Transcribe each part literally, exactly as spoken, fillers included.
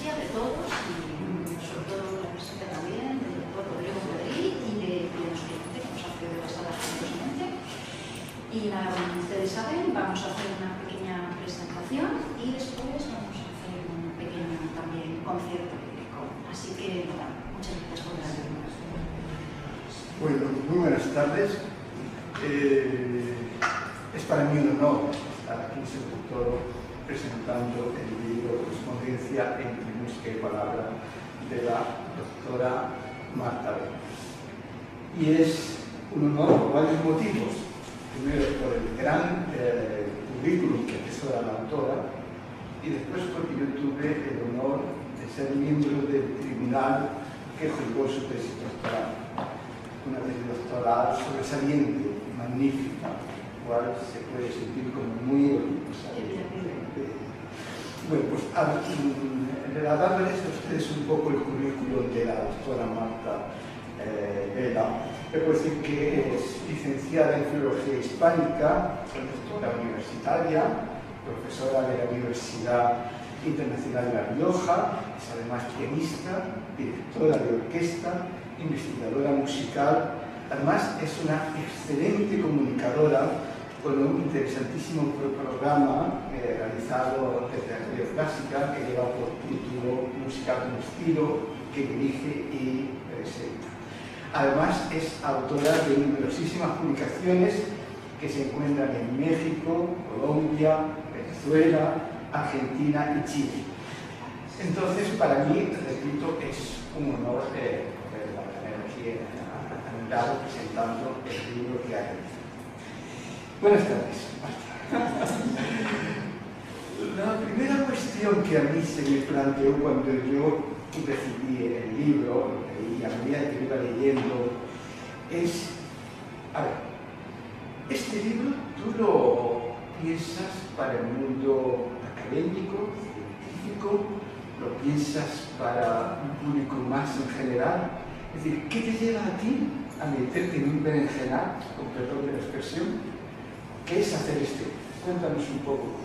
presencia de todos, y sobre todo de la presencia también del doctor Rodrigo Madrid y de los clientes que nos han pedido la sala recientemente. Y nada, como ustedes saben, vamos a hacer una pequeña presentación y después vamos a hacer un pequeño también concierto público. Así que nada, muchas gracias por la atención. Bueno, muy buenas tardes. Eh, es para mí un honor estar aquí, sobre todo, presentando el libro Correspondencia entre Música y Palabra de la doctora Marta Vela. Y es un honor por varios motivos. Primero, por el gran eh, currículum que atesora la autora, y después porque yo tuve el honor de ser miembro del tribunal que juzgó su tesis doctoral. Una tesis doctoral sobresaliente, magnífica, cual se puede sentir como muy orgullosa. Bueno, pues a, um, relatándoles a ustedes un poco el currículum de la doctora Marta eh, Vela. Les puedo decir que es licenciada en Filología Hispánica, doctora universitaria, profesora de la Universidad Internacional de La Rioja, es además pianista, directora de orquesta, investigadora musical. Además es una excelente comunicadora con un interesantísimo programa eh, realizado desde Radio Clásica que lleva por título Música con Estilo, que dirige y presenta. Además es autora de numerosísimas publicaciones que se encuentran en México, Colombia, Venezuela, Argentina y Chile. Entonces para mí, repito, es un honor eh, tener aquí presentando el libro que ha realizado. Buenas tardes. La primera cuestión que a mí se me planteó cuando yo recibí el libro y a medida que iba leyendo es, a ver, este libro tú lo piensas para el mundo académico, científico, lo piensas para un público más en general, es decir, ¿qué te lleva a ti a meterte en un berenjenal, con perdón de la expresión? ¿Qué es hacer este? Cuéntanos un poco.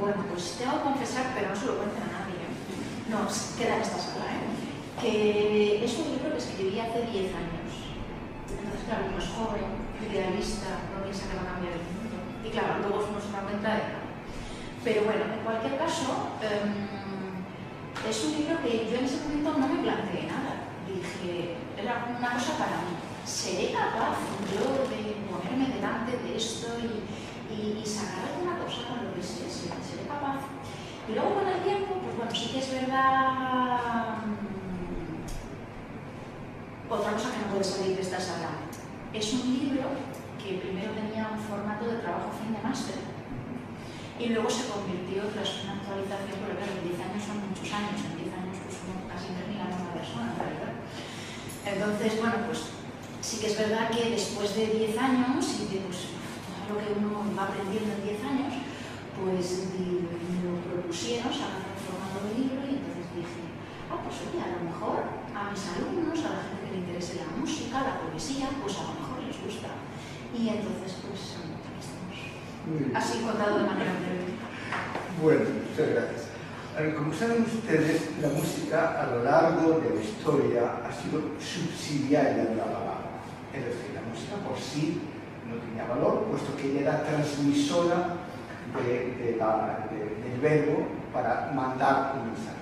Bueno, pues te hago confesar, pero no se lo cuenta a nadie. No, queda en esta sala, ¿eh? Que es un libro que escribí hace diez años. Entonces, claro, uno es joven, idealista, no piensa que va a cambiar el mundo. Y claro, luego uno se da cuenta de nada. Pero bueno, en cualquier caso, eh, es un libro que yo en ese momento no me planteé nada. Dije, era una cosa para mí. ¿Seré capaz yo de ponerme delante de esto y, y, y sacar alguna cosa con lo que sé? ¿Seré capaz? Y luego con el tiempo, pues bueno, sí que es verdad. Otra cosa que no puede salir de esta sala. Es un libro que primero tenía un formato de trabajo fin de máster y luego se convirtió tras una actualización, porque claro, diez años son muchos años, en diez años pues uno casi termina una persona, en realidad. Entonces, bueno, pues sí que es verdad que después de diez años y de pues, todo lo que uno va aprendiendo en diez años, pues me lo propusieron, sacar el formato de libro, y entonces dije, ah, pues oye, a lo mejor a mis alumnos, a la gente que le interese la música, la poesía, pues a lo mejor les gusta. Y entonces, pues, aquí estamos. Así contado de manera breve. Bueno, muchas gracias. Como saben ustedes, la música a lo largo de la historia ha sido subsidiaria de la palabra. Es decir, la música por sí no tenía valor, puesto que ella era transmisora de, de la, de, del verbo para mandar un mensaje.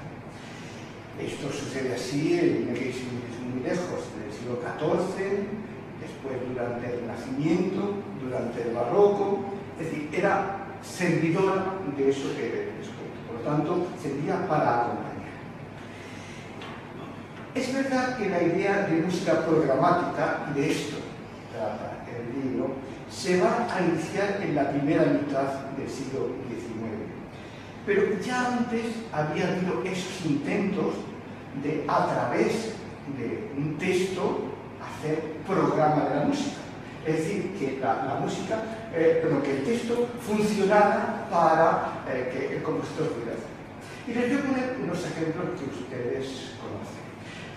Esto sucede así, en el siglo muy lejos, del siglo catorce, después durante el Renacimiento, durante el Barroco. Es decir, era servidora de eso que era. Por lo tanto, servía para acompañar. Es verdad que la idea de música programática, y de esto trata el libro, se va a iniciar en la primera mitad del siglo diecinueve. Pero ya antes había habido esos intentos de, a través de un texto, hacer programa de la música. Es decir, que la, la música, eh, pero que el texto funcionara para eh, que el compositor pudiera hacer. Y les voy a poner unos ejemplos que ustedes conocen.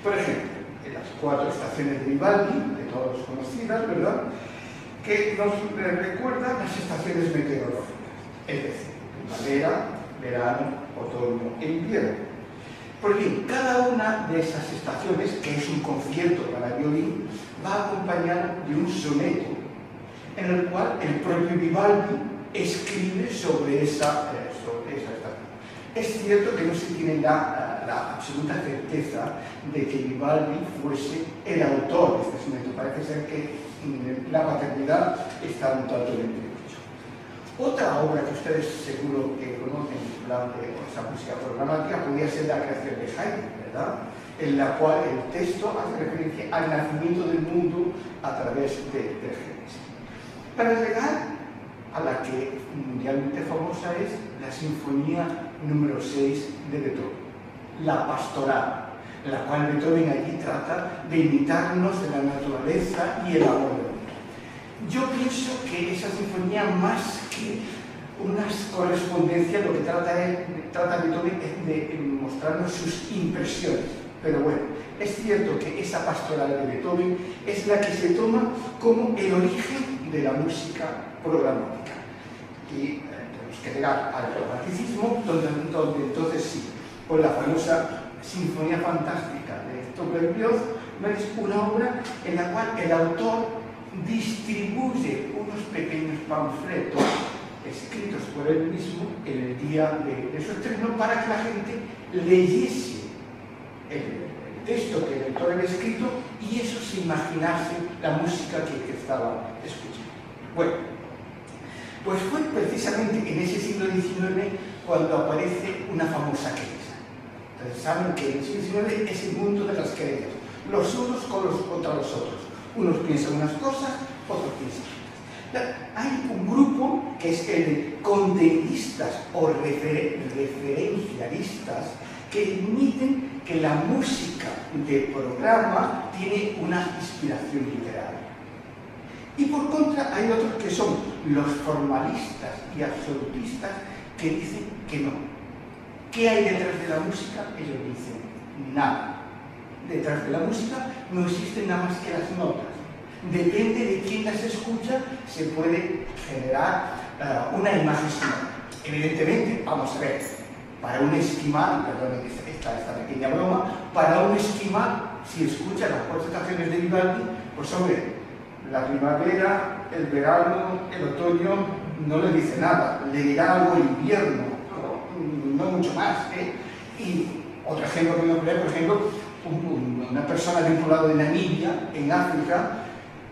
Por ejemplo, en las cuatro estaciones de Vivaldi, de todos conocidas, ¿verdad? Que nos recuerdan las estaciones meteorológicas, es decir, primavera, verano, otoño e invierno. porque cada una de esas estaciones, que es un concierto para violín, va acompañada de un soneto, en el cual el propio Vivaldi escribe sobre esa, sobre esa estación. Es cierto que no se tiene la, la absoluta certeza de que Vivaldi fuese el autor de este soneto, parece ser que la paternidad está un tanto de entredicho. Otra obra que ustedes seguro que conocen en plan de esa música programática podría ser la creación de Haydn, ¿verdad?, en la cual el texto hace referencia al nacimiento del mundo a través de, de Génesis. Para llegar a la que mundialmente famosa es la Sinfonía número seis de Beethoven, La Pastoral, en la cual Beethoven allí trata de imitarnos de la naturaleza y el amor de Dios. Yo pienso que esa sinfonía, más que una correspondencia, lo que trata, es, trata Beethoven es de mostrarnos sus impresiones. Pero bueno, es cierto que esa pastoral de Beethoven es la que se toma como el origen de la música programática. Y eh, tenemos que llegar al romanticismo, donde, donde entonces sí, con la famosa Sinfonía Fantástica de Héctor Berlioz, es una obra en la cual el autor distribuye unos pequeños panfletos escritos por él mismo en el día de, de su estreno para que la gente leyese el, el texto que el autor había escrito y eso se imaginase la música que, que estaba escuchando. Bueno, pues fue precisamente en ese siglo diecinueve cuando aparece una famosa querella. Entonces saben que el siglo diecinueve es el mundo de las querellas, los unos con los, contra los otros. Unos piensan unas cosas, otros piensan otras. Hay un grupo que es el de condenistas o refer, referencialistas que admiten que la música de programa tiene una inspiración literaria. Y por contra hay otros que son los formalistas y absolutistas que dicen que no. ¿Qué hay detrás de la música? Ellos dicen nada. Detrás de la música no existen nada más que las notas. Depende de quién las escucha, se puede generar uh, una imagen sonora. Evidentemente, vamos a ver, para un esquimal, perdón esta, esta pequeña broma, para un esquimal, si escucha las cuatro estaciones de Vivaldi, pues hombre, la primavera, el verano, el otoño, no le dice nada, le dirá algo invierno, no mucho más, ¿eh? Y otro ejemplo que voy a poner, por ejemplo, una persona de un poblado de Namibia, en África,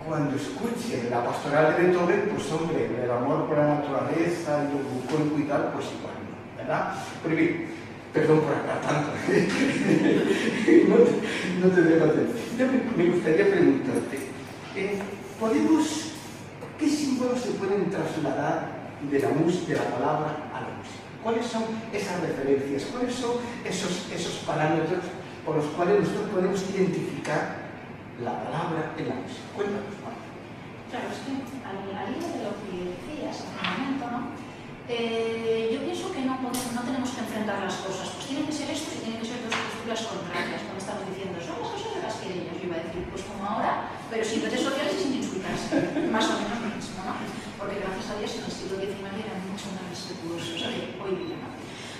cuando escuche la pastoral de Beethoven, pues hombre, el amor por la naturaleza, el bucólico y tal, pues igual, ¿verdad? Pero bien, perdón por hablar tanto, no, no te dejo hacer. Me gustaría preguntarte, ¿eh, podemos, ¿qué símbolos se pueden trasladar de la, de la palabra a la música? ¿Cuáles son esas referencias? ¿Cuáles son esos, esos parámetros por los cuales nosotros podemos identificar la palabra en la música? Cuéntanos, Marta. Claro, es que al hilo de lo que decías hace un momento, ¿no? Eh, yo pienso que no, podemos, no tenemos que enfrentar las cosas. Pues tienen que ser esto y tienen que ser dos posturas contrarias. Cuando estamos diciendo, son las cosas de las que ellos, yo iba a decir, pues como ahora, pero sin redes sociales y sin insultarse. Más o menos lo mismo, ¿no? Porque gracias a Dios en el siglo diecinueve eran mucho más respetuosos que hoy día, ¿no?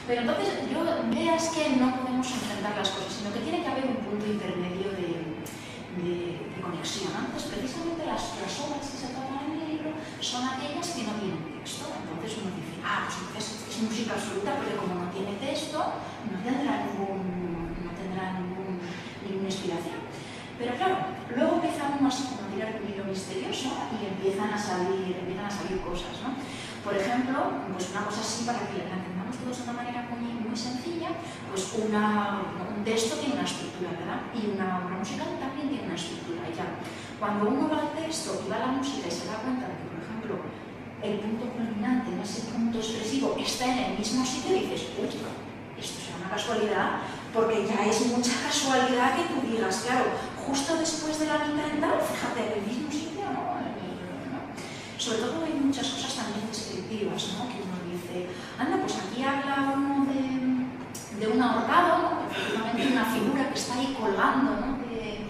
Pero entonces, yo veo es que no podemos enfrentar las cosas, sino que tiene que haber un punto intermedio de, de, de conexión. Entonces, precisamente las, las obras que se tratan en el libro son aquellas que no tienen texto. Entonces uno dice, ah, pues entonces es música absoluta, porque como no tiene texto, no tendrá, ningún, no tendrá ningún, ninguna inspiración. Pero claro, luego empezamos más a tirar un hilo misterioso y empiezan a salir, empiezan a salir cosas, ¿no? Por ejemplo, pues una cosa así para que la entendamos todos de una manera muy, muy sencilla, pues una, un texto tiene una estructura, ¿verdad? Y una obra musical también tiene una estructura. Y claro, cuando uno va al texto y va a la música y se da cuenta de que, por ejemplo, el punto culminante, ¿no?, ese punto expresivo, está en el mismo sitio y dices, uy, esto será una casualidad, porque ya es mucha casualidad que tú digas, claro, justo después de la mitad y tal, fíjate, en el mismo sitio, ¿no? Sobre todo hay muchas cosas también descriptivas, ¿no?, que uno dice, anda, pues aquí habla uno de, de un ahorcado, ¿no?, efectivamente una figura que está ahí colgando, ¿no?, de,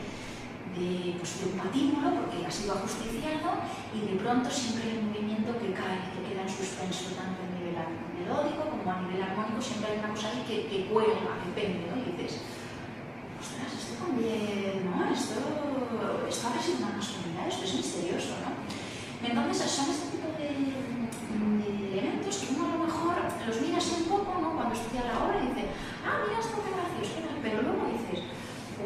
de de, pues, de un patíbulo, porque ha sido ajusticiado, y de pronto siempre hay un movimiento que cae, que queda en suspenso, tanto a nivel melódico como a nivel armónico, siempre hay una cosa ahí que, que cuelga, que pende, ¿no? Y dices, ostras, esto también, ¿no? Esto, esto habrá sido una casualidad, esto es misterioso, ¿no? Entonces, son este tipo de, de elementos que uno a lo mejor los mira así un poco, ¿no? Cuando estudia la obra y dice, ah, mira, esto qué gracioso, pero luego dices,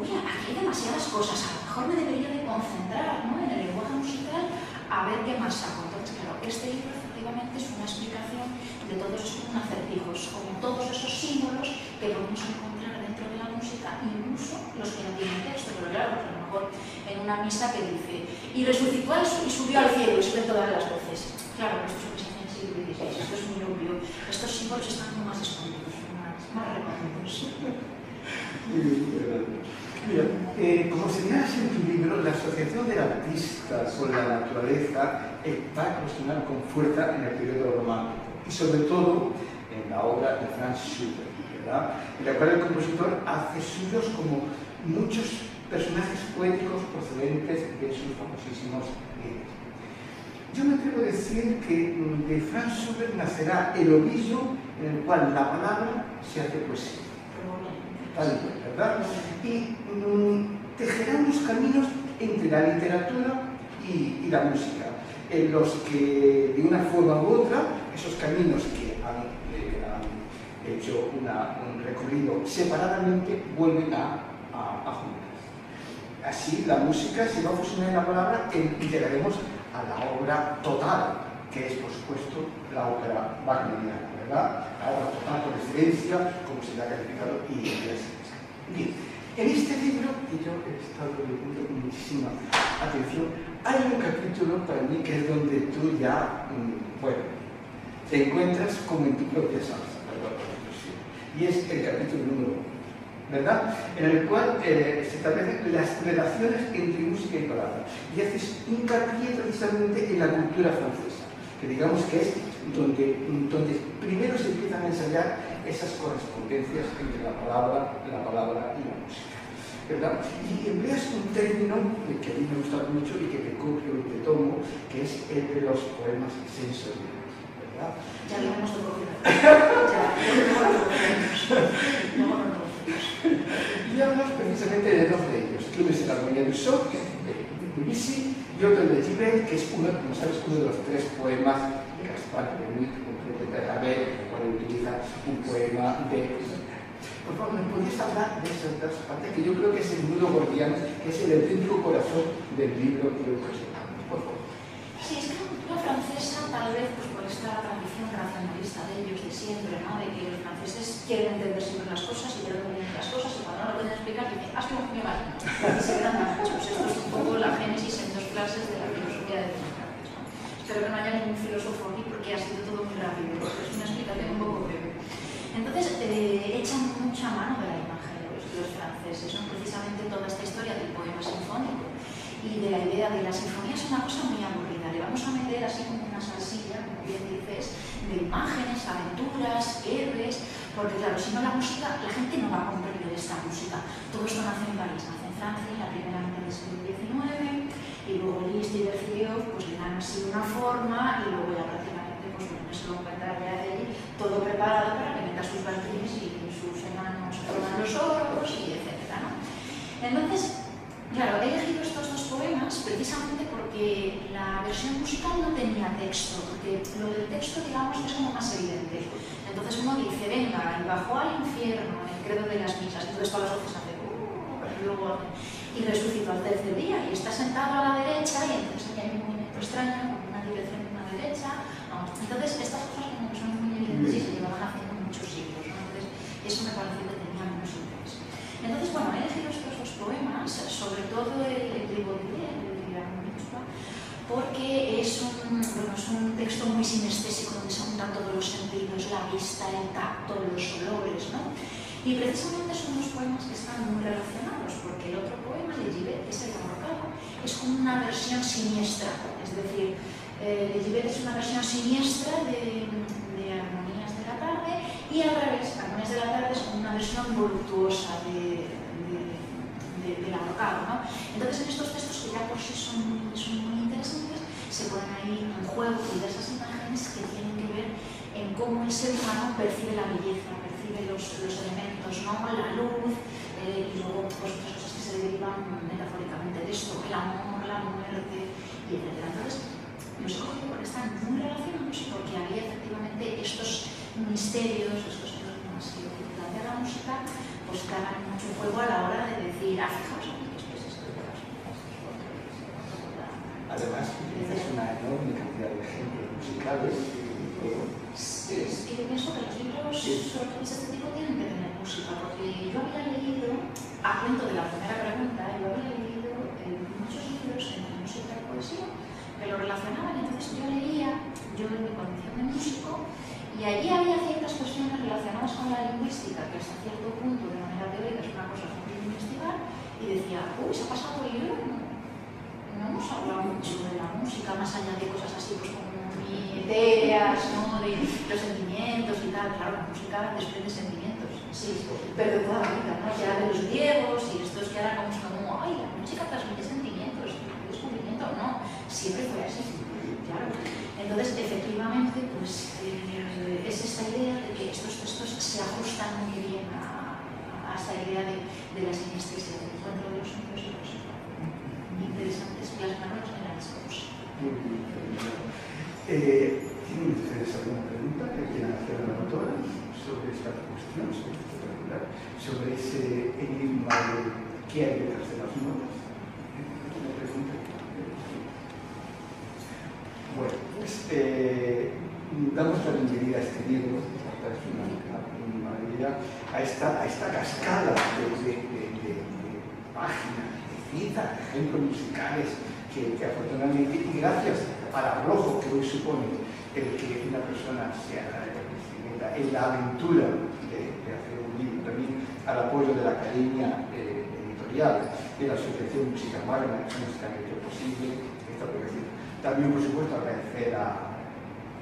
oye, aquí hay demasiadas cosas, a lo mejor me debería de concentrar, ¿no?, en el lenguaje musical a ver qué más hago. Entonces, claro, este libro efectivamente es una explicación de todos esos acertijos, como todos esos símbolos que podemos encontrar dentro de la música, incluso los que no tienen texto, pero claro, a lo mejor en una misa que dice, y resucitó y subió al cielo y suben todas las voces. Claro, esto es lo que se hace en el siglo dieciséis, esto es muy obvio, estos símbolos están más escondidos, más, más recorridos. Mira, eh, como señalas en tu libro, la asociación del artista con la naturaleza está cuestionada con fuerza en el periodo romántico y sobre todo en la obra de Franz Schubert, ¿verdad?, en la cual el compositor hace suyos como muchos personajes poéticos procedentes de sus famosísimos libros. Yo me atrevo a decir que de Franz Schubert nacerá el ovillo en el cual la palabra se hace poesía. Tal y, ¿verdad? Y um, tejerá unos caminos entre la literatura y, y la música, en los que, de una forma u otra, esos caminos que han, eh, han hecho una, un recorrido separadamente vuelven a, a, a juntarse. Así, la música se va a fusionar en la palabra y llegaremos a la obra total, que es, por supuesto, la obra wagneriana, ¿verdad? La obra total por excelencia, como se le ha calificado, y gracias. Bien, en este libro, y yo he estado leyendo con muchísima atención, hay un capítulo para mí que es donde tú ya, bueno, te encuentras como en tu propia salsa, perdón por la expresión, y es el capítulo número uno, ¿verdad?, en el cual eh, se establecen las relaciones entre música y palabra, y haces hincapié precisamente en la cultura francesa, que digamos que es donde, donde primero se empiezan a ensayar esas correspondencias entre la palabra, la palabra y la música, ¿verdad? Y empleas un término que a mí me gusta mucho y que te copio y te tomo, que es el de los poemas sensoriales, ¿verdad? Ya lo hemos tocado. Y hablamos precisamente de dos de ellos, que uno es la armonía del sol, de Debussy, y otro de Gibert, que es uno, como sabes, uno de los tres poemas de Gaspard de la Nuit, concretamente a ver, cuando utiliza un poema de... Por favor, ¿me podrías hablar de esas dos partes? Que yo creo que es el nudo gordiano, que es el auténtico corazón del libro que hoy presentamos. Por favor. Sí, es que la cultura francesa, tal vez pues, por esta tradición racionalista de ellos de siempre, ¿no?, de que los franceses quieren entender siempre las cosas y quieren entender las cosas, y cuando no lo pueden explicar, dicen, has visto que me vale. Y se quedan más muchos. Esto es un poco la génesis en dos clases de la filosofía de los franceses, ¿no? Espero que no haya ningún filósofo aquí porque ha sido todo muy rápido, es una explicación un poco breve. Entonces, eh, echan mucha mano de la imagen de los, de los franceses, ¿no?, precisamente toda esta historia del poema sinfónico y de la idea de la sinfonía es una cosa muy aburrida, le vamos a meter así como una salsilla, como bien dices, de imágenes, aventuras, guerras, porque claro, si no la música, la gente no va a comprender esta música. Todo esto nace en París, nace en Francia en la primera mitad del siglo diecinueve, y luego Liszt y Berlioz pues le dan así una forma, y luego ya prácticamente pues bueno, se lo encuentra ya de allí, todo preparado para que meta sus balcines y sus enanos toman los oros, y etcétera, ¿no? Entonces, claro, he elegido estos dos poemas precisamente porque la versión musical no tenía texto, porque lo del texto, digamos, es como más evidente. Entonces uno dice, venga, y bajó al infierno, el credo de las misas, entonces todas las voces hacen, uh, y luego, y resucitó al tercer día, y está sentado a la derecha, y entonces aquí hay un movimiento extraño, con una dirección y una derecha, vamos. Entonces estas cosas como que son muy evidentes y se llevaban haciendo muchos siglos, ¿no? Entonces eso me pareció que tenía menos interés. Entonces, bueno, he elegido estos dos poemas, sobre todo el de Baudelaire, el de la Bohemia, porque es un, bueno, es un texto muy sinestésico donde se juntan todos los sentidos, la vista, el tacto, los olores, ¿no? Y precisamente son dos poemas que están muy relacionados, porque el otro poema de Gibert es el amorcado, es como una versión siniestra, es decir, eh, de Gibert es una versión siniestra de, de Armonías de la Tarde, y al revés, Armonías de la Tarde es como una versión voluptuosa de, de, de de, del ahorcado, ¿no? Entonces, en estos textos que ya por sí son, son muy interesantes, se ponen ahí en juego diversas imágenes que tienen que ver en cómo el ser humano percibe la belleza, percibe los, los elementos, ¿no? La luz, eh, y luego pues, otras cosas que se derivan metafóricamente de esto, el amor, la muerte, y etcétera. Entonces, los ojos de Borges están muy relacionados porque había efectivamente estos misterios, estos temas que plantea la música, pues que hagan mucho juego a la hora de decir, ah, fijaos aquí, que es esto, que es esto. Además, es una enorme cantidad de ejemplos musicales. Sí, es que pienso que los libros sobre todo de este tipo tienen que tener música, porque yo había leído, a cuento de la primera pregunta, yo había leído eh, muchos libros entre música y poesía, que lo relacionaban, entonces yo leía, yo en mi condición de músico, y allí había ciertas cuestiones relacionadas con la lingüística, que hasta cierto punto, de manera teórica, es una cosa fácil de investigar, y decía, uy, se ha pasado el libro, no, no hemos hablado mucho de la música, más allá de cosas así, pues como muy etéreas, ¿no? De los sentimientos y tal, claro, la música desprende sentimientos, sí, pero de toda la vida, ¿no? Ya de los griegos y estos que ahora como, como ay, la música transmite sentimientos, ¿qué descubrimiento? No, siempre fue así, claro. Entonces, efectivamente, pues eh, es esta idea de que estos textos se ajustan muy bien a, a esta idea de, de la sinestesia, del encuentro de los sonidos y los interesantes plasmarlos en la discurso. Muy bien. Eh, ¿Tienen ustedes alguna pregunta que quieran hacer a la autora sobre esta cuestión, sobre este particular, sobre ese enigma de qué hay detrás de las notas? ¿Alguna pregunta? Bueno, pues eh, damos la bienvenida a este libro, a esta, a esta cascada de, de, de, de, de páginas, de citas, de ejemplos musicales que, que afortunadamente, y gracias al arrojo que hoy supone el que una persona sea en la aventura de, de hacer un libro, también al apoyo de la Academia eh, Editorial, de la Asociación Música Magna, que nos ha hecho posible esta publicación. También, por supuesto, agradecer a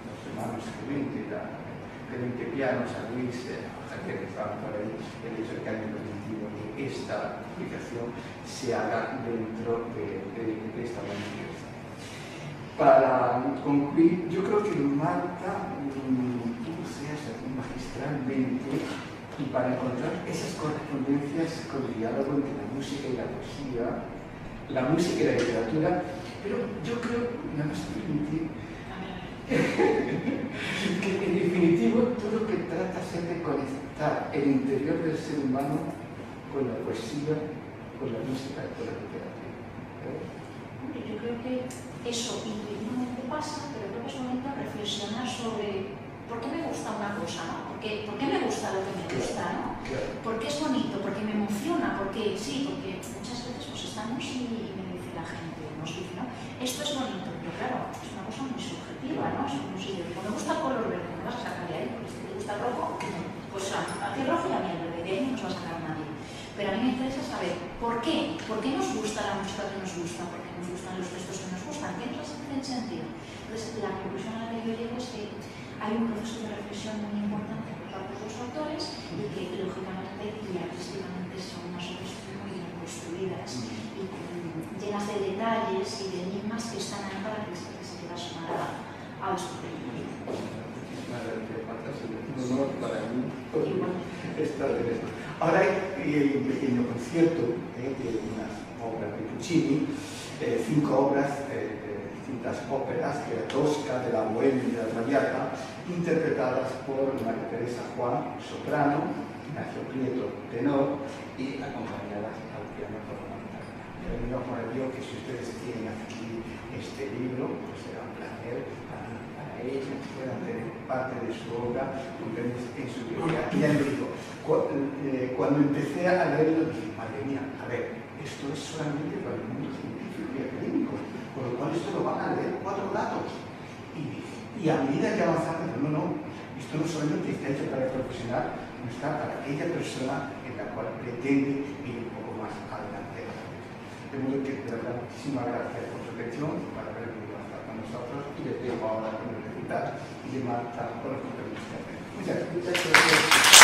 los hermanos Clemente, a Clemente Pianos, a Luis, a Javier que estaban por ahí, el hecho de que hayan permitido que esta publicación se haga dentro de, de, de esta manifestación. Para concluir, yo creo que Marta produce magistralmente y para encontrar esas correspondencias con el diálogo entre la música y la poesía, la música y la literatura, pero yo creo, no me estoy mintiendo, que en definitivo todo lo que trata es de conectar el interior del ser humano con la poesía, con la música y con la literatura. ¿Eh? Yo creo que eso intuitivamente pasa, pero creo que es momento de reflexionar sobre por qué me gusta una cosa, ¿no? ¿Por qué, por qué me gusta lo que me gusta, ¿no? ¿Por qué es bonito? ¿Por qué me emociona? Porque sí, porque muchas veces pues estamos y me dice la gente, nos dice, ¿no? Esto es bonito, pero claro, es una cosa muy subjetiva, ¿no? Es como si yo digo, me gusta el color verde, ¿me vas a sacar de ahí? Porque si te gusta el rojo, pues a ti el rojo y a mí el verde, de ahí no nos va a sacar nadie. Pero a mí me interesa saber, ¿por qué? ¿Por qué nos gusta la música que nos gusta? ¿Por qué nos gustan los textos que nos gustan? ¿Qué nos hacen sentir? Entonces, la conclusión a la que yo llego es que hay un proceso de reflexión muy importante por parte de los autores y que, lógicamente y artísticamente, son unas obras muy bien construidas y llenas de detalles y de enigmas que están ahí para que se pueda sumar a los proyectos. Ahora hay un pequeño concierto eh, de unas obras de Puccini, eh, cinco obras, eh, distintas óperas, que La Tosca, de la Bohemia, de la Rioja, interpretadas por María Teresa Juan, soprano, Ignacio Prieto, tenor, y acompañadas al piano por Marta Vela. Yo mismo digo que si ustedes quieren adquirir este libro, pues será un placer para, para ellos que puedan tener parte de su obra en su biblioteca. Ya les digo, cuando empecé a leerlo dije, madre mía, a ver, esto es solamente para el mundo científico y académico, por lo cual esto lo van a leer cuatro gatos. Y, y a medida que avanzamos, no, no, esto no solamente está hecho para el profesional, no está para aquella persona en la cual pretende ir un poco más adelante. De modo que, de verdad, muchísimas gracias por su atención, para haber venido a estar con nosotros, y les dejo ahora con el resultado de Marta por los compromisos. Muchas gracias.